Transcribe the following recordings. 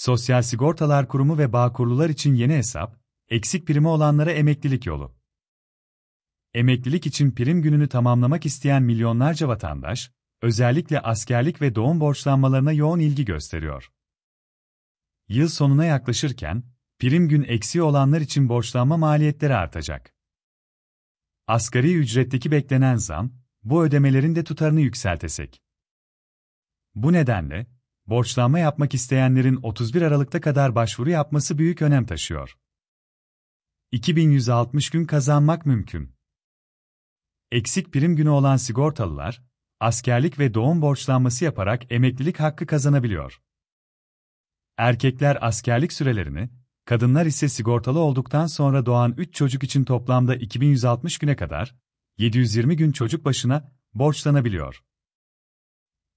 Sosyal Sigortalar Kurumu ve Bağ-Kurlular için yeni hesap, eksik primi olanlara emeklilik yolu. Emeklilik için prim gününü tamamlamak isteyen milyonlarca vatandaş, özellikle askerlik ve doğum borçlanmalarına yoğun ilgi gösteriyor. Yıl sonuna yaklaşırken, prim gün eksiği olanlar için borçlanma maliyetleri artacak. Asgari ücretteki beklenen zam, bu ödemelerin de tutarını yükseltecek. Bu nedenle, borçlanma yapmak isteyenlerin 31 Aralık'a kadar başvuru yapması büyük önem taşıyor. 2160 gün kazanmak mümkün. Eksik prim günü olan sigortalılar, askerlik ve doğum borçlanması yaparak emeklilik hakkı kazanabiliyor. Erkekler askerlik sürelerini, kadınlar ise sigortalı olduktan sonra doğan 3 çocuk için toplamda 2160 güne kadar, 720 gün çocuk başına borçlanabiliyor.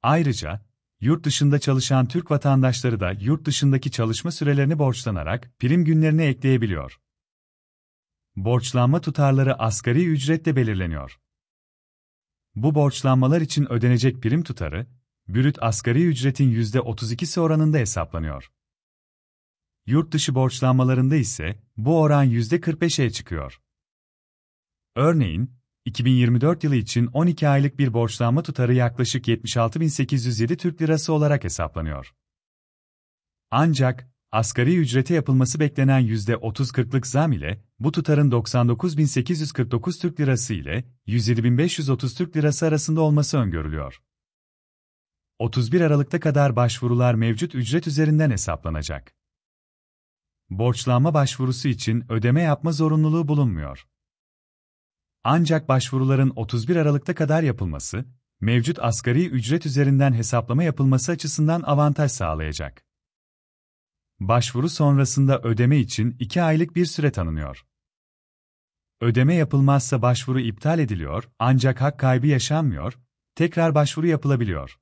Ayrıca, yurt dışında çalışan Türk vatandaşları da yurt dışındaki çalışma sürelerini borçlanarak prim günlerine ekleyebiliyor. Borçlanma tutarları asgari ücretle belirleniyor. Bu borçlanmalar için ödenecek prim tutarı, brüt asgari ücretin %32'si oranında hesaplanıyor. Yurt dışı borçlanmalarında ise bu oran %45'e çıkıyor. Örneğin, 2024 yılı için 12 aylık bir borçlanma tutarı yaklaşık 76.807 Türk Lirası olarak hesaplanıyor. Ancak, asgari ücrete yapılması beklenen %30-40'lık zam ile, bu tutarın 99.849 Türk Lirası ile 107.530 Türk Lirası arasında olması öngörülüyor. 31 Aralık'ta kadar başvurular mevcut ücret üzerinden hesaplanacak. Borçlanma başvurusu için ödeme yapma zorunluluğu bulunmuyor. Ancak başvuruların 31 Aralık'ta kadar yapılması, mevcut asgari ücret üzerinden hesaplama yapılması açısından avantaj sağlayacak. Başvuru sonrasında ödeme için 2 aylık bir süre tanınıyor. Ödeme yapılmazsa başvuru iptal ediliyor, ancak hak kaybı yaşanmıyor, tekrar başvuru yapılabiliyor.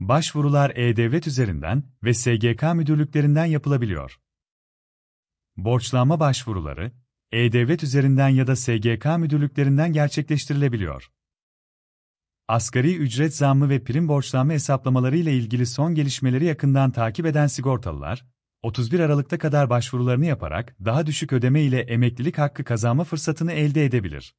Başvurular E-Devlet üzerinden ve SGK müdürlüklerinden yapılabiliyor. Borçlanma başvuruları, E-Devlet üzerinden ya da SGK müdürlüklerinden gerçekleştirilebiliyor. Asgari ücret zammı ve prim borçlanma hesaplamaları ile ilgili son gelişmeleri yakından takip eden sigortalılar, 31 Aralık'ta kadar başvurularını yaparak daha düşük ödeme ile emeklilik hakkı kazanma fırsatını elde edebilir.